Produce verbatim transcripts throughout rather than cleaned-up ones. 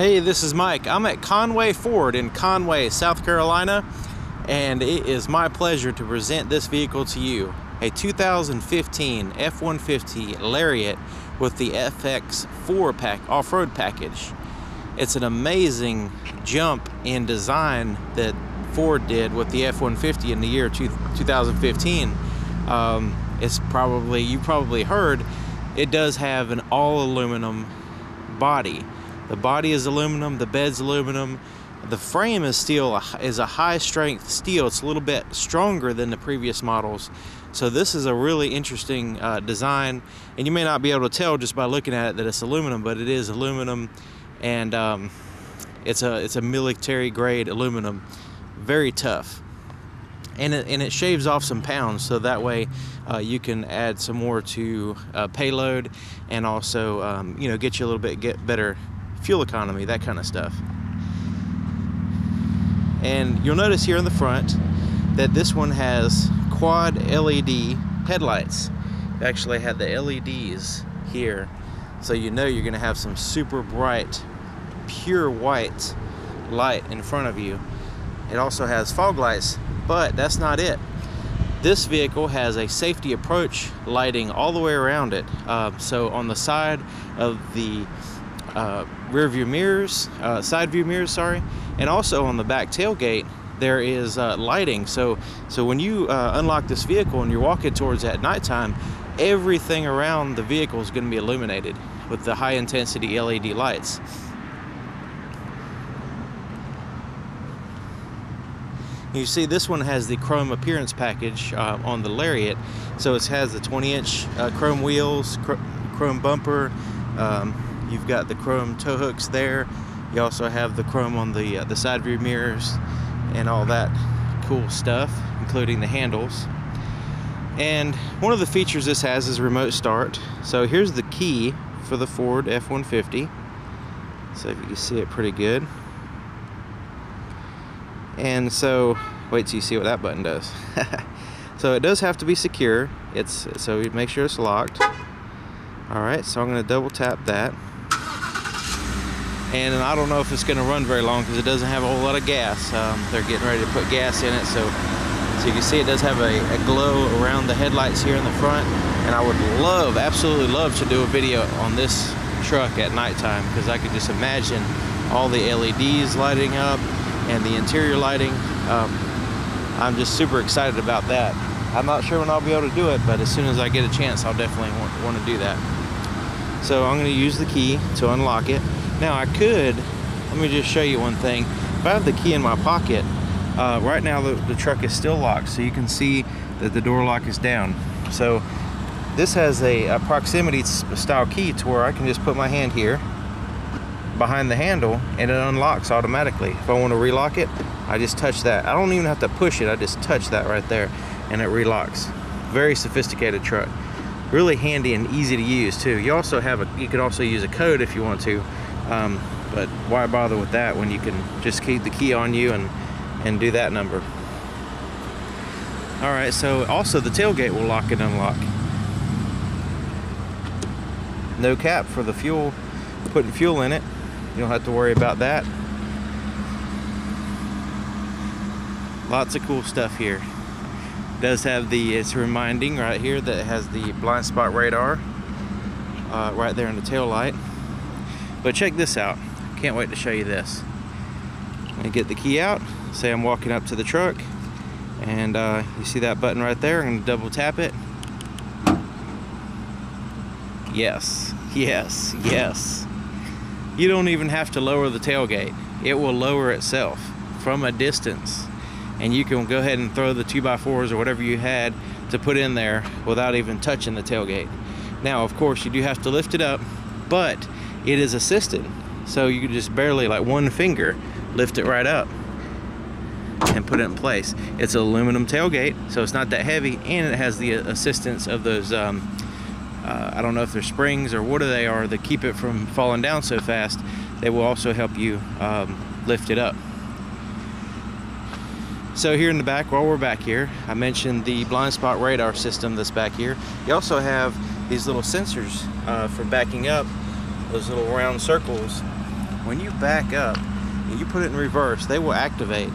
Hey, this is Mike. I'm at Conway Ford in Conway, South Carolina, and it is my pleasure to present this vehicle to you. A two thousand fifteen F one fifty Lariat with the F X four pack off-road package. It's an amazing jump in design that Ford did with the F one fifty in the year two thousand fifteen. Um, it's probably, you probably heard, it does have an all-aluminum body. The body is aluminum, the bed's aluminum, the frame is steel, is a high strength steel. It's a little bit stronger than the previous models. So this is a really interesting uh, design, and you may not be able to tell just by looking at it that it's aluminum, but it is aluminum, and um, it's a it's a military grade aluminum, very tough. And it, and it shaves off some pounds, so that way uh, you can add some more to uh, payload, and also um, you know, get you a little bit get better fuel economy, that kind of stuff. And you'll notice here in the front that this one has quad L E D headlights. They actually had the L E Ds here, so you know you're going to have some super bright, pure white light in front of you. It also has fog lights, but that's not it. This vehicle has a safety approach lighting all the way around it. Uh, so on the side of the Uh, rear view mirrors, uh, side view mirrors, sorry, and also on the back tailgate there is uh, lighting. So, so when you uh, unlock this vehicle and you're walking towards that nighttime, everything around the vehicle is going to be illuminated with the high intensity L E D lights. You see, this one has the chrome appearance package uh, on the Lariat, so it has the twenty inch uh, chrome wheels, cr chrome bumper. Um, You've got the chrome tow hooks there. You also have the chrome on the uh, the side view mirrors and all that cool stuff, including the handles. And one of the features this has is remote start. So here's the key for the Ford F one fifty. So if you can see it pretty good. And so, wait till you see what that button does. So it does have to be secure. It's so make sure it's locked. All right, so I'm going to double tap that. And I don't know if it's going to run very long because it doesn't have a whole lot of gas. Um, they're getting ready to put gas in it, so so you can see it does have a, a glow around the headlights here in the front. And I would love, absolutely love to do a video on this truck at nighttime, because I could just imagine all the L E Ds lighting up and the interior lighting. Um, I'm just super excited about that. I'm not sure when I'll be able to do it, but as soon as I get a chance, I'll definitely want, want to do that. So I'm going to use the key to unlock it. Now I could, let me just show you one thing. If I have the key in my pocket, uh, right now the, the truck is still locked, so you can see that the door lock is down. So this has a, a proximity style key to where I can just put my hand here behind the handle and it unlocks automatically. If I want to relock it, I just touch that. I don't even have to push it, I just touch that right there and it relocks. Very sophisticated truck. Really handy and easy to use too. You also have a, you can also use a code if you want to. Um, but why bother with that when you can just keep the key on you and and do that number. All right, so also the tailgate will lock and unlock. No cap for the fuel, putting fuel in it. You don't have to worry about that. Lots of cool stuff here. It does have the, it's reminding right here that it has the blind spot radar uh, right there in the tail light. But check this out. Can't wait to show you this. I'm going to get the key out. Say I'm walking up to the truck. And uh, you see that button right there? I'm going to double tap it. Yes. Yes. Yes. You don't even have to lower the tailgate. It will lower itself from a distance. And you can go ahead and throw the two by fours or whatever you had to put in there without even touching the tailgate. Now, of course, you do have to lift it up. But it is assisted, so you can just barely, like one finger, lift it right up and put it in place. It's an aluminum tailgate, so it's not that heavy, and it has the assistance of those, um, uh, I don't know if they're springs or what they are, that keep it from falling down so fast. They will also help you um, lift it up. So here in the back, while we're back here, I mentioned the blind spot radar system that's back here. You also have these little sensors uh, for backing up. Those little round circles when you back up and you put it in reverse, they will activate.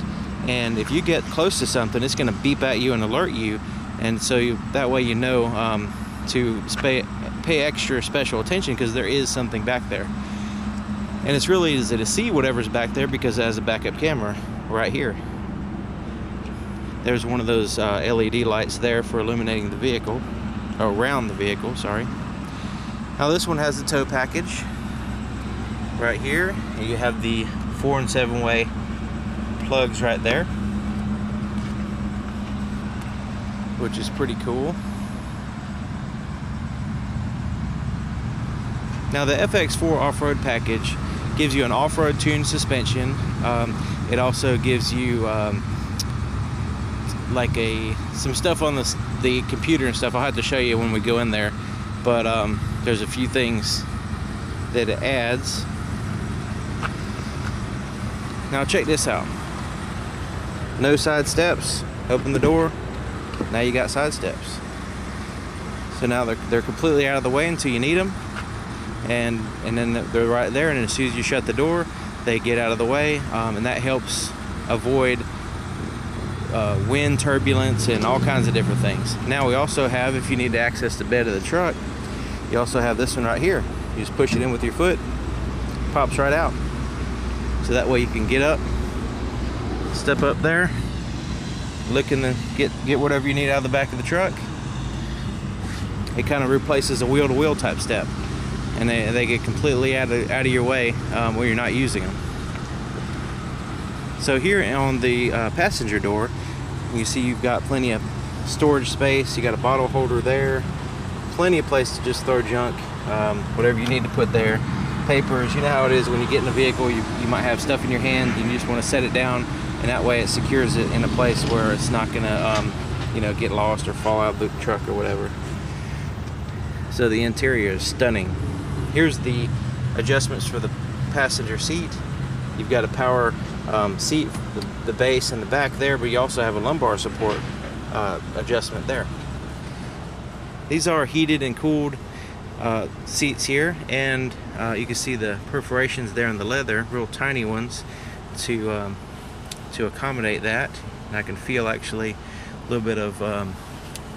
And if you get close to something, it's going to beep at you and alert you. And so you, that way you know um, to pay, pay extra special attention, because there is something back there. And it's really easy to see whatever's back there because it has a backup camera right here. There's one of those uh, L E D lights there for illuminating the vehicle, around the vehicle, sorry. Now this one has the tow package right here. And you have the four and seven way plugs right there, which is pretty cool. Now the F X four off-road package gives you an off-road tuned suspension. Um, it also gives you um, like a some stuff on the, the computer and stuff. I'll have to show you when we go in there, but um, there's a few things that it adds. Now check this out. No side steps. Open the door. Now you got side steps. So now they're, they're completely out of the way until you need them. And, and then they're right there, and as soon as you shut the door, they get out of the way, um, and that helps avoid uh, wind turbulence and all kinds of different things. Now we also have, if you need to access the bed of the truck, you also have this one right here. You just push it in with your foot, pops right out. So that way you can get up, step up there, look in the, get, get whatever you need out of the back of the truck. It kind of replaces a wheel-to-wheel type step. And they, they get completely out of, out of your way um, when you're not using them. So here on the uh, passenger door, you see you've got plenty of storage space. You got a bottle holder there, plenty of place to just throw junk, um, whatever you need to put there, papers. You know how it is when you get in a vehicle, you, you might have stuff in your hand and you just want to set it down, and that way it secures it in a place where it's not going to um, you know, get lost or fall out of the truck or whatever. So the interior is stunning. Here's the adjustments for the passenger seat. You've got a power um, seat, the, the base and the back there, but you also have a lumbar support uh, adjustment there. These are heated and cooled uh, seats here, and uh, you can see the perforations there in the leather, real tiny ones, to um, to accommodate that. And I can feel actually a little bit of, um,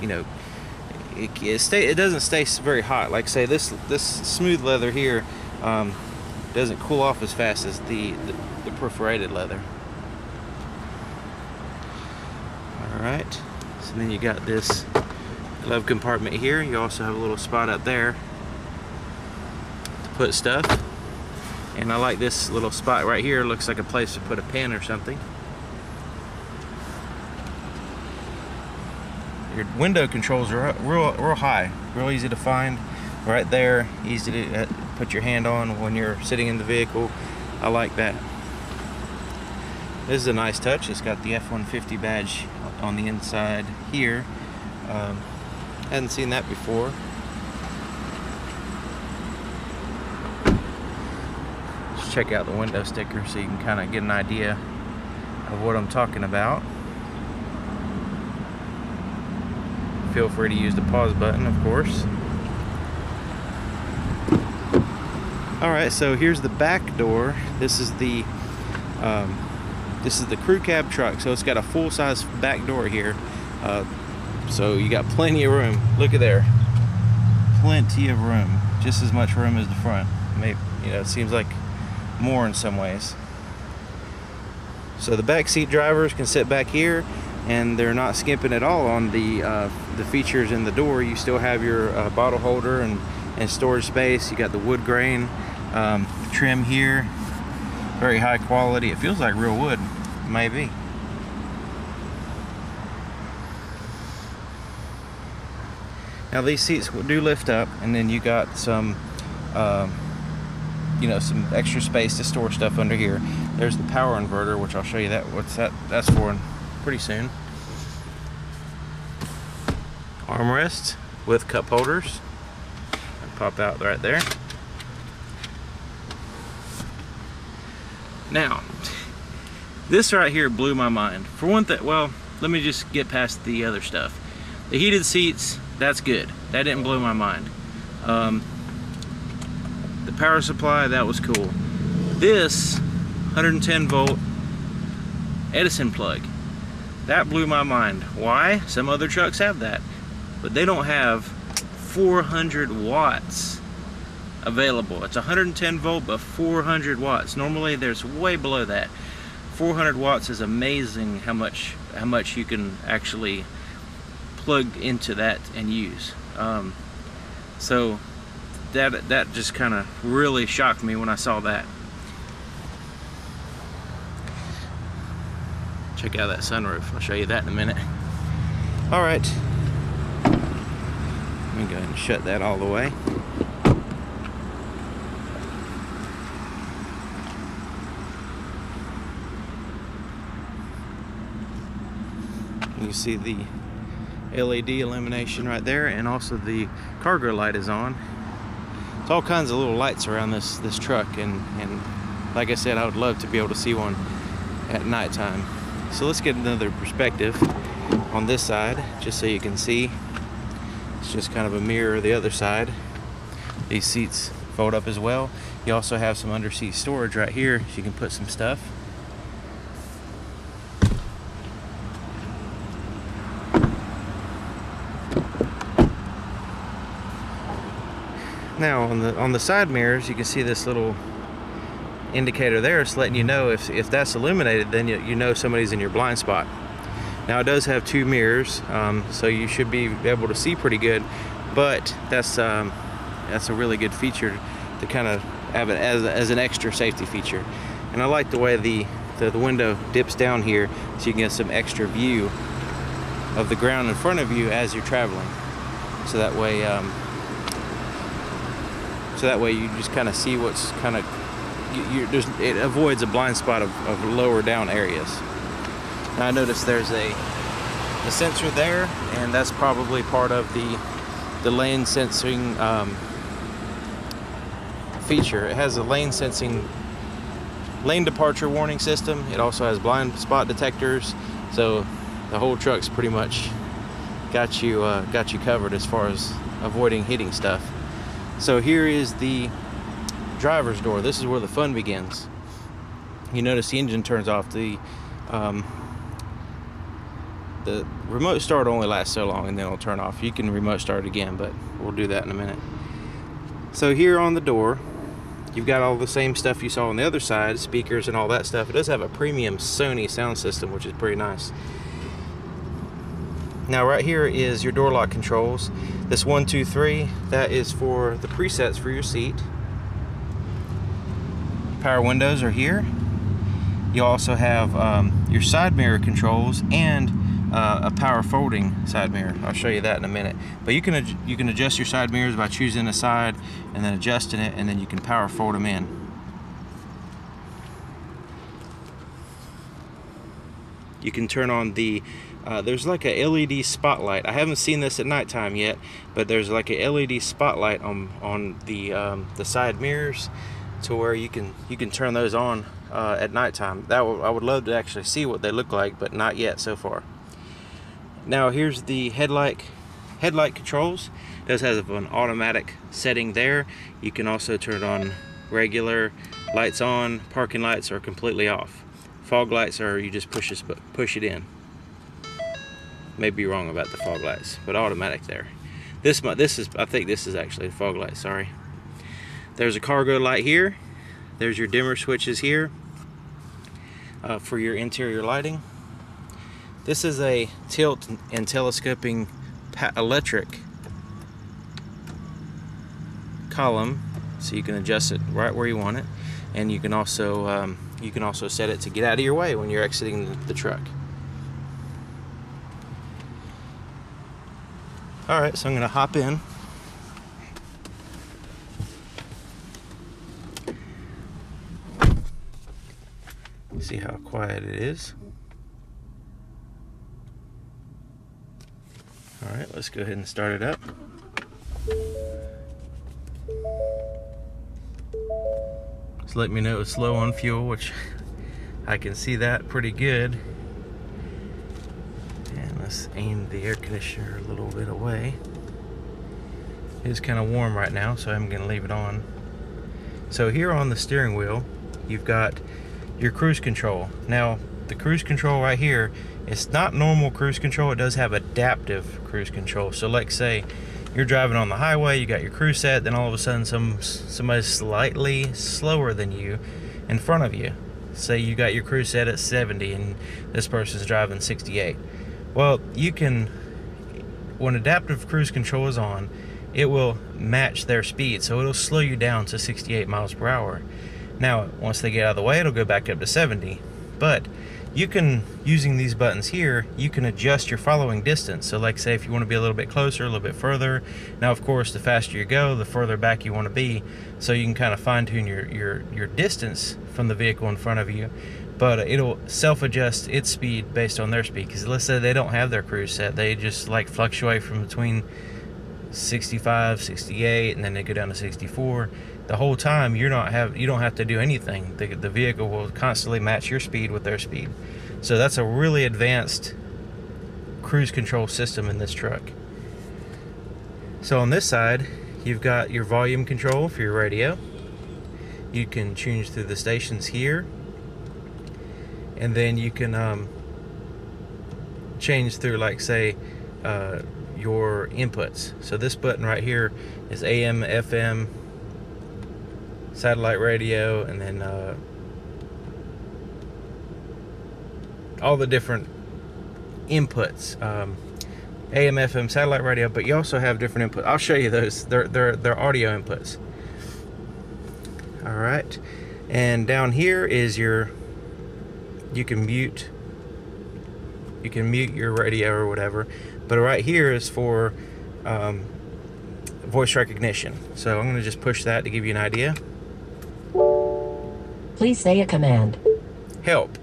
you know, It, it, stay, it doesn't stay very hot. Like say this this smooth leather here um, doesn't cool off as fast as the, the, the perforated leather. Alright, so then you got this glove compartment here. You also have a little spot up there to put stuff, and I like this little spot right here. It looks like a place to put a pen or something. Your window controls are real, real high, real easy to find, right there, easy to put your hand on when you're sitting in the vehicle. I like that. This is a nice touch. It's got the F one fifty badge on the inside here. Um, hadn't seen that before. Let's check out the window sticker so you can kind of get an idea of what I'm talking about. Feel free to use the pause button, of course. Alright, so here's the back door. This is the um, this is the crew cab truck, so it's got a full-size back door here. Uh, so you got plenty of room. Look at there. Plenty of room. Just as much room as the front. Maybe, you know, it seems like more in some ways. So the back seat drivers can sit back here, and they're not skimping at all on the uh, the features in the door. You still have your uh, bottle holder and, and storage space. You got the wood grain um, trim here, very high quality. It feels like real wood, maybe. Now these seats do lift up, and then you got some, uh, you know, some extra space to store stuff under here. There's the power inverter, which I'll show you that what's that that's for. Pretty soon. Armrests with cup holders. Pop out right there. Now, this right here blew my mind. For one thing, well, let me just get past the other stuff. The heated seats, that's good. That didn't blow my mind. Um, the power supply, that was cool. this one hundred ten volt Edison plug. That blew my mind. Why? Some other trucks have that, but they don't have four hundred watts available. It's one hundred ten volt, but four hundred watts. Normally there's way below that. four hundred watts is amazing how much how much you can actually plug into that and use. Um, so that that just kind of really shocked me when I saw that. Check out that sunroof. I'll show you that in a minute. All right. Let me go ahead and shut that all the way. You see the L E D illumination right there, and also the cargo light is on. It's all kinds of little lights around this this truck, and and like I said, I would love to be able to see one at nighttime. So let's get another perspective on this side, just so you can see. It's just kind of a mirror of the other side. These seats fold up as well. You also have some under-seat storage right here, so you can put some stuff. Now on the on the side mirrors, you can see this little indicator there. It's letting you know if, if that's illuminated, then you, you know somebody's in your blind spot. Now it does have two mirrors, um, so you should be able to see pretty good, but that's um, that's a really good feature to kind of have it as, as an extra safety feature. And I like the way the, the, the window dips down here, so you can get some extra view of the ground in front of you as you're traveling. So that way um, so that way you just kind of see what's kind of You, you, it avoids a blind spot of, of lower down areas. Now I noticed there's a, a sensor there, and that's probably part of the, the lane sensing um, feature. It has a lane sensing, lane departure warning system. It also has blind spot detectors, so the whole truck's pretty much got you uh, got you covered as far as avoiding hitting stuff. So here is the driver's door. This is where the fun begins. You notice the engine turns off. The um, the remote start only lasts so long, and then it'll turn off. You can remote start again, but we'll do that in a minute. So here on the door, you've got all the same stuff you saw on the other side, speakers and all that stuff. It does have a premium Sony sound system, which is pretty nice. Now right here is your door lock controls. This one, two, three, that is for the presets for your seat. Power windows are here. You also have um, your side mirror controls and uh, a power folding side mirror. I'll show you that in a minute. But you can you can adjust your side mirrors by choosing a side and then adjusting it, and then you can power fold them in. You can turn on the uh, there's like a L E D spotlight. I haven't seen this at nighttime yet, but there's like a L E D spotlight on on the um, the side mirrors, to where you can you can turn those on uh, at nighttime. That I would love to actually see what they look like, but not yet so far. Now here's the headlight headlight controls. It does have an automatic setting there. You can also turn it on regular, lights on, parking lights are completely off. Fog lights are you just push this push it in. May be wrong about the fog lights, but automatic there. This this is I think this is actually a fog light. Sorry. There's a cargo light here. There's your dimmer switches here uh, for your interior lighting. This is a tilt and telescoping electric column, so you can adjust it right where you want it, and you can also um, you can also set it to get out of your way when you're exiting the truck. All right, so I'm going to hop in. See how quiet it is. All right, let's go ahead and start it up. Just let me know it's low on fuel, which I can see that pretty good. And let's aim the air conditioner a little bit away. It's kind of warm right now, so I'm going to leave it on. So here on the steering wheel, you've got your cruise control. Now, the cruise control right here, it's not normal cruise control. It does have adaptive cruise control. So like say you're driving on the highway, you got your cruise set, then all of a sudden some somebody's slightly slower than you in front of you. Say you got your cruise set at seventy and this person's driving sixty-eight. Well, you can, when adaptive cruise control is on, it will match their speed, so it'll slow you down to sixty-eight miles per hour. Now, once they get out of the way, it'll go back up to seventy. But you can, using these buttons here, you can adjust your following distance. So like say if you want to be a little bit closer, a little bit further. Now of course, the faster you go, the further back you want to be. So you can kind of fine tune your, your, your distance from the vehicle in front of you. But it'll self-adjust its speed based on their speed. Because let's say they don't have their cruise set. They just like fluctuate from between sixty-five, sixty-eight, and then they go down to sixty-four. The whole time you're not have you don't have to do anything. The, the vehicle will constantly match your speed with their speed. So that's a really advanced cruise control system in this truck. So on this side, you've got your volume control for your radio. You can change through the stations here. And then you can um, change through, like say, uh, your inputs. So this button right here is A M, F M, satellite radio, and then uh, all the different inputs, um, A M, F M, satellite radio. But you also have different inputs. I'll show you those. They're they're they're audio inputs. All right, and down here is your. You can mute. You can mute your radio or whatever. But right here is for um, voice recognition. So I'm going to just push that to give you an idea. Please say a command. Help.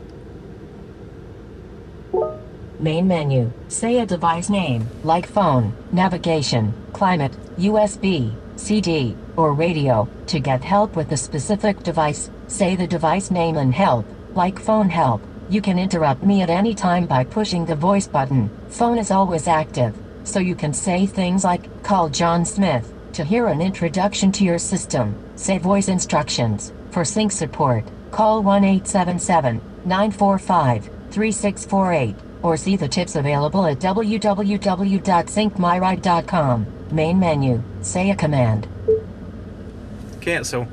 Main menu. Say a device name, like phone, navigation, climate, U S B, C D, or radio. To get help with a specific device, say the device name and help, like phone help. You can interrupt me at any time by pushing the voice button. Phone is always active, so you can say things like, call John Smith, to hear an introduction to your system. Say voice instructions. For sync support, call one eight seven seven, nine four five, three six four eight, or see the tips available at w w w dot sync my ride dot com. Main menu, say a command. Cancel.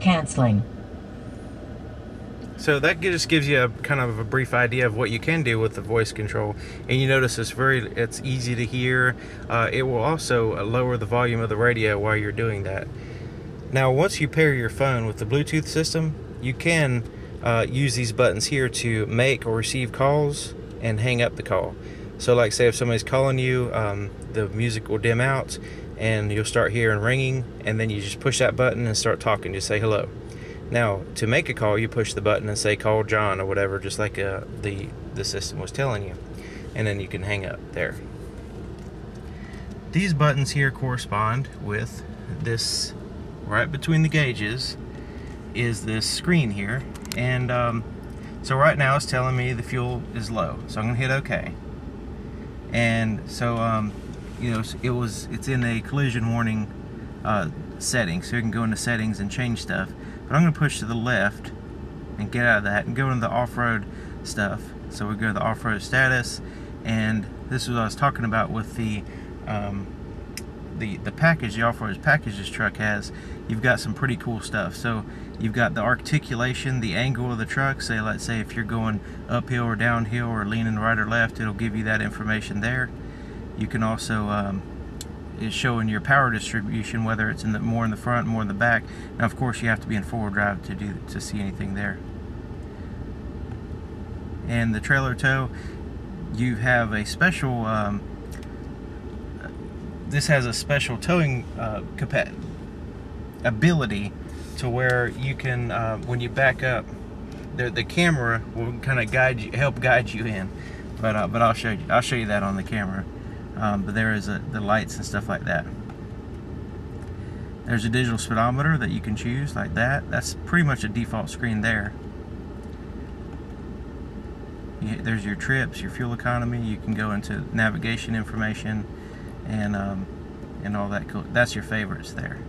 Canceling. So that just gives you a kind of a brief idea of what you can do with the voice control. And you notice it's very, it's easy to hear. Uh, it will also lower the volume of the radio while you're doing that. Now, once you pair your phone with the Bluetooth system, you can uh, use these buttons here to make or receive calls and hang up the call. So like say if somebody's calling you, um, the music will dim out and you'll start hearing ringing, and then you just push that button and start talking. Just say hello. Now, to make a call, you push the button and say, call John or whatever, just like uh, the, the system was telling you. And then you can hang up there. These buttons here correspond with this, right between the gauges, is this screen here. And um, so right now it's telling me the fuel is low. So I'm gonna hit okay. And so, um, you know, it was, it's in a collision warning uh, setting. So you can go into settings and change stuff. But I'm going to push to the left and get out of that and go into the off-road stuff. So we go to the off-road status, and this is what I was talking about with the um, the the package, the off-road package this truck has. You've got some pretty cool stuff. So you've got the articulation, the angle of the truck. Say, let's say if you're going uphill or downhill or leaning right or left, it'll give you that information there. You can also um, is showing your power distribution, whether it's in the more in the front, more in the back. Now of course you have to be in four-wheel drive to do to see anything there. And the trailer tow, you have a special um, this has a special towing uh, ability to where you can uh, when you back up, the, the camera will kind of guide you, help guide you in, but uh, but I'll show you I'll show you that on the camera. Um, but there is a, the lights and stuff like that. There's a digital speedometer that you can choose like that. That's pretty much a default screen there. You, there's your trips, your fuel economy. You can go into navigation information and um, and all that. Cool. That's your favorites there.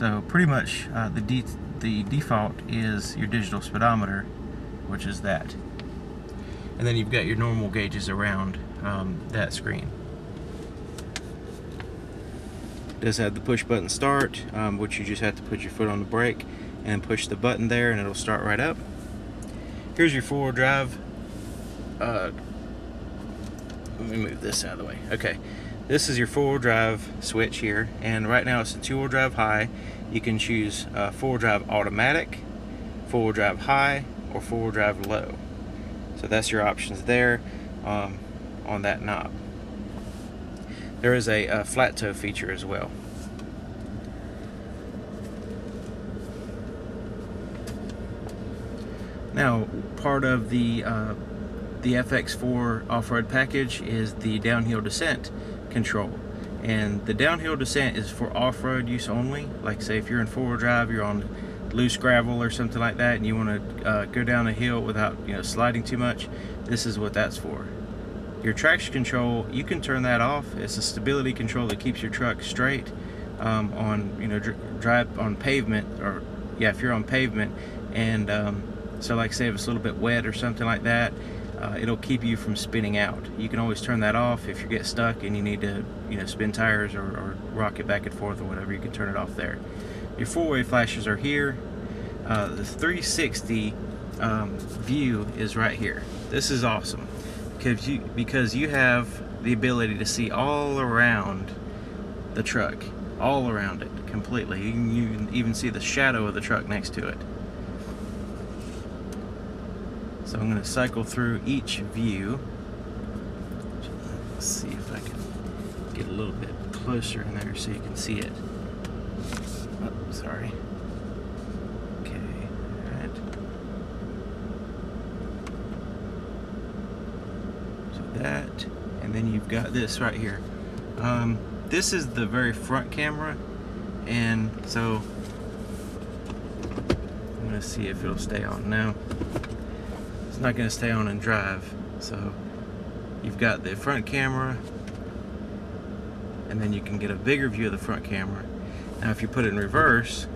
So pretty much uh, the, de the default is your digital speedometer, which is that. And then you've got your normal gauges around um, that screen. It does have the push button start, um, which you just have to put your foot on the brake and push the button there and it'll start right up. Here's your four-wheel drive. Uh, let me move this out of the way. Okay, this is your four-wheel drive switch here, and right now it's a two-wheel drive high. You can choose uh, four-wheel drive automatic, four-wheel drive high, or four-wheel drive low. So that's your options there um, on that knob. There is a, a flat toe feature as well. Now, part of the uh, the F X four off-road package is the downhill descent control, and the downhill descent is for off-road use only. Like, say if you're in four-wheel drive, you're on loose gravel or something like that, and you want to uh, go down a hill without you know sliding too much, this is what that's for. Your traction control, you can turn that off. It's a stability control that keeps your truck straight um, on you know dr drive on pavement, or yeah, if you're on pavement, and um, so like say if it's a little bit wet or something like that, uh, it'll keep you from spinning out. You can always turn that off if you get stuck and you need to you know spin tires or, or rock it back and forth or whatever. You can turn it off there. Your four-way flashes are here. Uh, the three sixty um, view is right here. This is awesome because you, because you have the ability to see all around the truck, all around it completely. You can even, even see the shadow of the truck next to it. So I'm going to cycle through each view. Let's see if I can get a little bit closer in there so you can see it. Oh, sorry. Okay, all right. So that, and then you've got this right here. Um, this is the very front camera, and so I'm gonna see if it'll stay on now. It's not gonna stay on and drive, so you've got the front camera, and then you can get a bigger view of the front camera. Now if you put it in reverse,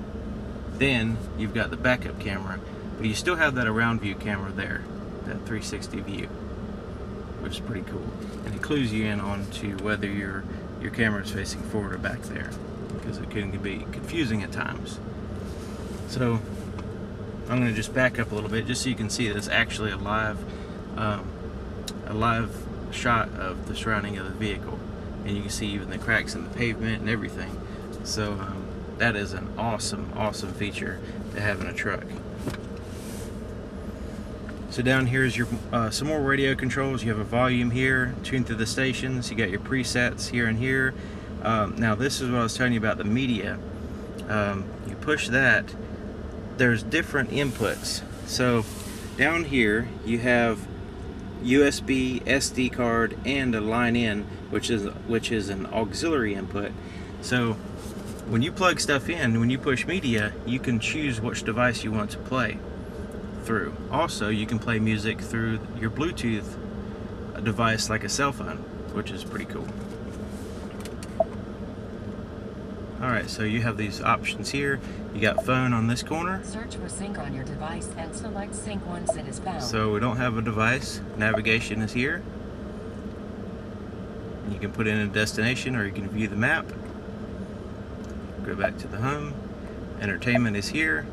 then you've got the backup camera, but you still have that around view camera there, that three sixty view, which is pretty cool. And it clues you in on to whether your, your camera is facing forward or back there, because it can be confusing at times. So I'm gonna just back up a little bit just so you can see that it's actually a live, um, a live shot of the surrounding of the vehicle. And you can see even the cracks in the pavement and everything. So um, that is an awesome, awesome feature to have in a truck. So down here is your uh, some more radio controls. You have a volume here, tuned through the stations. You got your presets here and here. Um, now this is what I was telling you about the media. Um, you push that, there's different inputs. So down here you have U S B, S D card, and a line in, which is which is an auxiliary input. So when you plug stuff in, when you push media, you can choose which device you want to play through. Also, you can play music through your Bluetooth device like a cell phone, which is pretty cool. Alright, so you have these options here. You got phone on this corner. Search for sync on your device and select sync once it is found. So we don't have a device. Navigation is here. You can put in a destination or you can view the map. Go back to the home. Entertainment is here,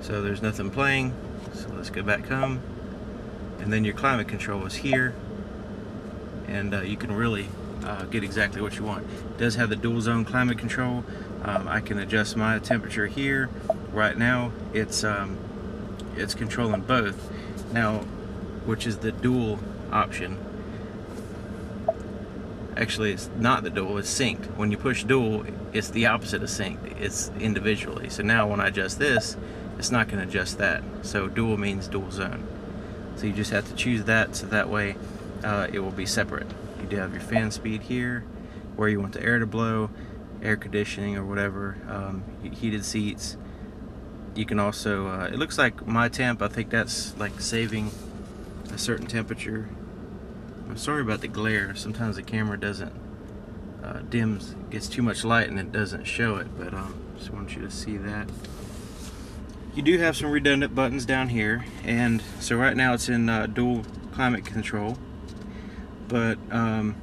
so there's nothing playing, so let's go back home. And then your climate control is here, and uh, you can really uh, get exactly what you want. It does have the dual zone climate control. um, I can adjust my temperature here. Right now it's um, it's controlling both now, which is the dual option. Actually, it's not the dual, it's synced. When you push dual, it's the opposite of synced. It's individually. So now when I adjust this, it's not going to adjust that. So dual means dual zone. So you just have to choose that, so that way uh, it will be separate. You do have your fan speed here, where you want the air to blow, air conditioning or whatever, um, heated seats. You can also, uh, it looks like my temp, I think that's like saving a certain temperature. I'm sorry about the glare. Sometimes the camera doesn't uh, dims, gets too much light and it doesn't show it, but um, just want you to see that. You do have some redundant buttons down here, and so right now it's in uh, dual climate control, but um,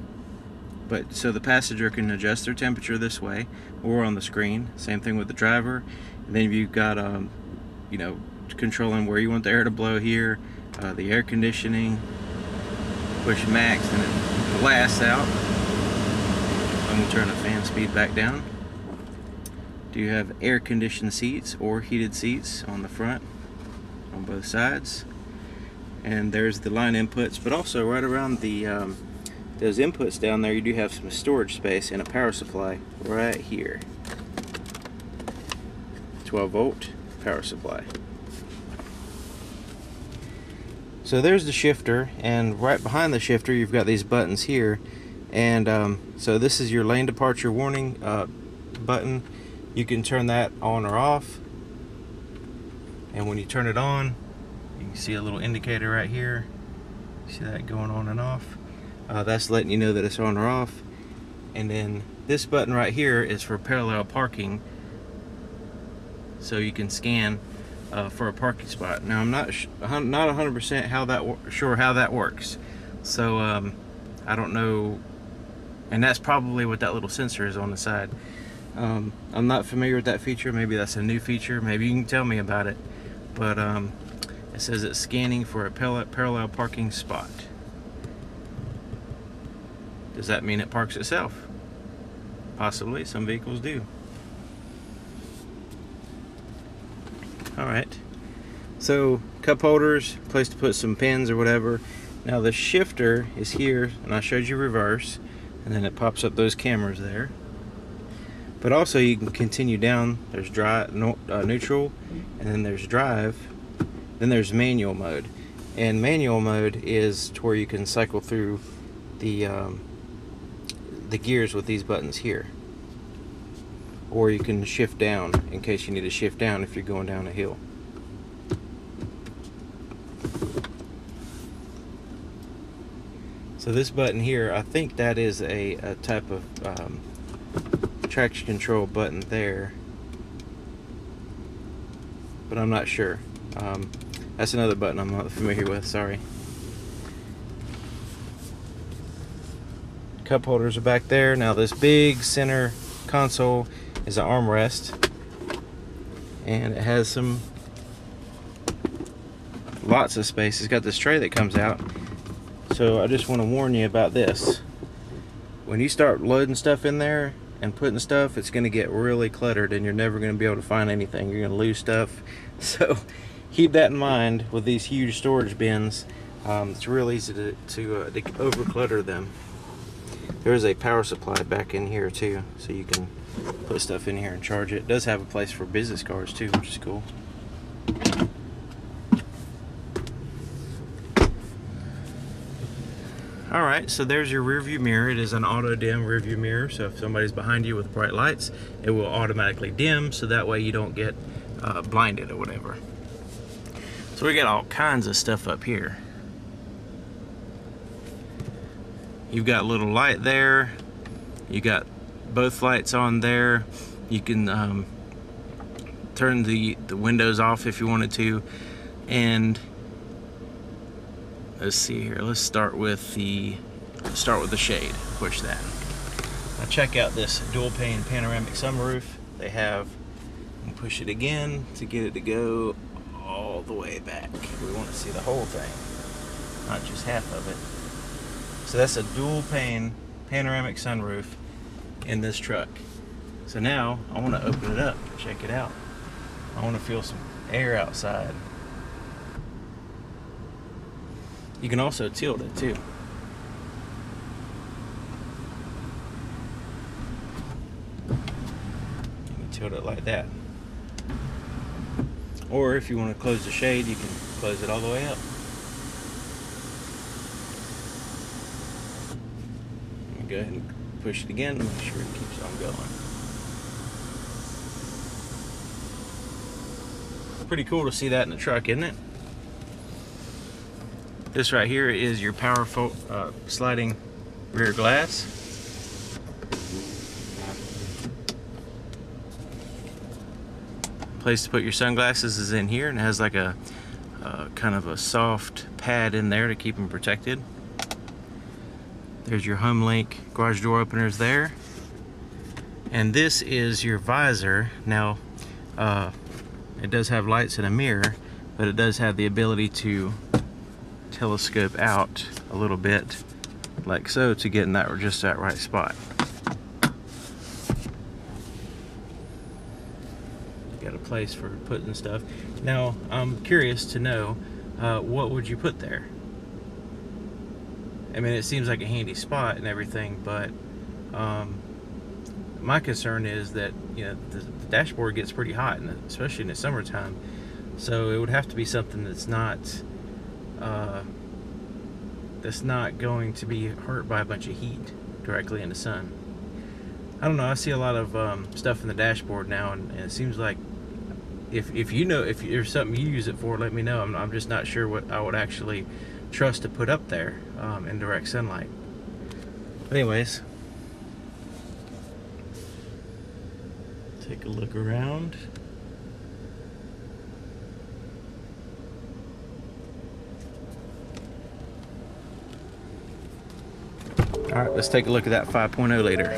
but so the passenger can adjust their temperature this way or on the screen, same thing with the driver. And then you've got um, you know, controlling where you want the air to blow here, uh, the air conditioning, push max and it blasts out. I'm going to turn the fan speed back down. Do you have air-conditioned seats or heated seats on the front, on both sides? And there's the line inputs, but also right around the um, those inputs down there, you do have some storage space and a power supply right here. twelve volt power supply. So there's the shifter, and right behind the shifter, you've got these buttons here, and um, so this is your lane departure warning uh, button. You can turn that on or off, and when you turn it on, you can see a little indicator right here. See that going on and off? Uh, that's letting you know that it's on or off. And then this button right here is for parallel parking, so you can scan uh, for a parking spot. Now I'm not sh not one hundred percent how that sure how that works, so um, I don't know, and that's probably what that little sensor is on the side. Um, I'm not familiar with that feature. Maybe that's a new feature. Maybe you can tell me about it. But um, it says it's scanning for a parallel parking spot. Does that mean it parks itself? Possibly. Some vehicles do. Alright. So, cup holders, place to put some pins or whatever. Now the shifter is here, and I showed you reverse, and then it pops up those cameras there. But also you can continue down, there's dry, uh, neutral, and then there's drive, then there's manual mode. And manual mode is to where you can cycle through the, um, the gears with these buttons here. Or you can shift down in case you need to shift down if you're going down a hill. So this button here, I think that is a, a type of um, traction control button there, but I'm not sure. Um, that's another button I'm not familiar with, sorry. Cup holders are back there. Now this big center console is an armrest, and it has some lots of space. It's got this tray that comes out, so I just want to warn you about this. When you start loading stuff in there and putting stuff, it's going to get really cluttered and you're never going to be able to find anything. You're going to lose stuff, so keep that in mind with these huge storage bins. Um, it's real easy to, to, uh, to over clutter them. There is a power supply back in here too, so you can put stuff in here and charge it. It does have a place for business cards too, which is cool. Alright, so there's your rear view mirror. It is an auto dim rear view mirror, so if somebody's behind you with bright lights, it will automatically dim, so that way you don't get uh, blinded or whatever. So we got all kinds of stuff up here. You've got a little light there. You got both lights on there. You can um, turn the, the windows off if you wanted to. And let's see here. Let's start with the start with the shade. Push that. Now check out this dual pane panoramic sunroof. They have. And push it again to get it to go all the way back. We want to see the whole thing, not just half of it. So that's a dual pane panoramic sunroof in this truck. So now I want to open it up. Check it out. I want to feel some air outside. You can also tilt it too. You can tilt it like that. Or if you want to close the shade, you can close it all the way up. Go ahead and push it again to make sure it keeps on going. Pretty cool to see that in the truck, isn't it? This right here is your powerful uh, sliding rear glass. place to put your sunglasses is in here, and it has like a uh, kind of a soft pad in there to keep them protected. There's your HomeLink garage door openers there. And this is your visor. Now, uh, it does have lights and a mirror, but it does have the ability to telescope out a little bit, like so, to get in that or just that right spot. Got a place for putting stuff. Now, I'm curious to know, uh, what would you put there? I mean, it seems like a handy spot and everything, but um, my concern is that, you know, the, the dashboard gets pretty hot, in the, especially in the summertime. So it would have to be something that's not uh, that's not going to be hurt by a bunch of heat directly in the sun. I don't know. I see a lot of um, stuff in the dashboard now, and, and it seems like. If, if you know, if there's something you use it for, let me know. I'm, I'm just not sure what I would actually trust to put up there um, in direct sunlight. But anyways, take a look around. All right, let's take a look at that five point oh later.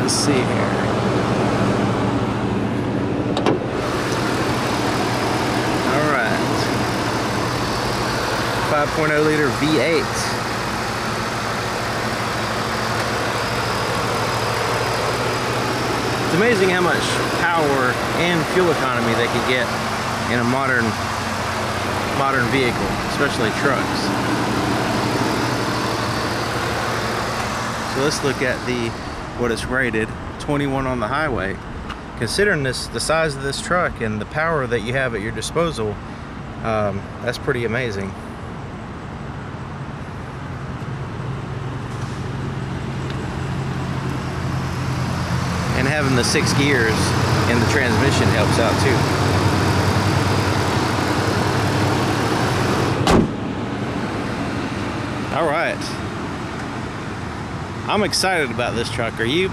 Let's see here. Alright. five point oh liter V eight. It's amazing how much power and fuel economy they could get in a modern modern vehicle, especially trucks. So let's look at the what it's rated, twenty-one on the highway. Considering this, the size of this truck and the power that you have at your disposal, um, that's pretty amazing. And having the six gears in the transmission helps out too. All right. I'm excited about this truck, are you?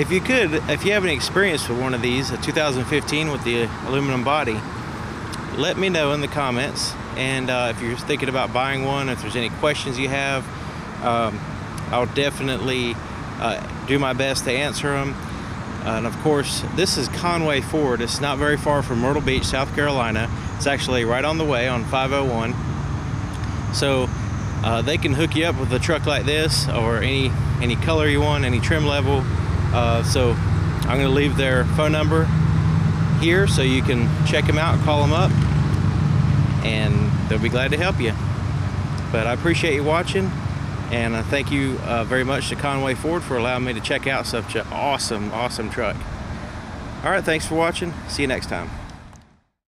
If you could, if you have any experience with one of these, a two thousand fifteen with the aluminum body, let me know in the comments. And uh, if you're thinking about buying one, if there's any questions you have, um, I'll definitely uh, do my best to answer them. Uh, and of course, this is Conway Ford. It's not very far from Myrtle Beach, South Carolina. It's actually right on the way on five oh one. So uh, they can hook you up with a truck like this, or any any color you want, any trim level. Uh, so I'm going to leave their phone number here so you can check them out, call them up, and they'll be glad to help you. But I appreciate you watching, and I thank you uh, very much to Conway Ford for allowing me to check out such an awesome, awesome truck. All right, thanks for watching. See you next time.